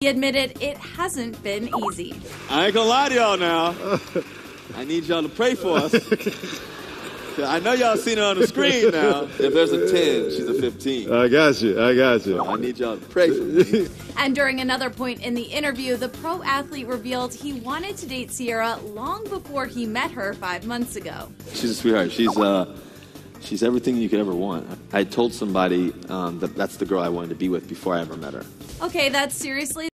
He admitted it hasn't been easy. I ain't gonna lie to y'all now. I need y'all to pray for us. I know y'all seen her on the screen now. If there's a 10, she's a 15. I got you. So I need y'all to pray for me. And during another point in the interview, the pro athlete revealed he wanted to date Ciara long before he met her 5 months ago. She's a sweetheart. She's everything you could ever want. I told somebody that's the girl I wanted to be with before I ever met her. Okay, that's seriously...